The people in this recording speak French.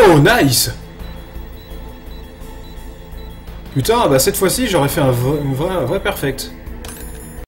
Oh, nice! Putain, bah cette fois-ci, j'aurais fait un vrai perfect.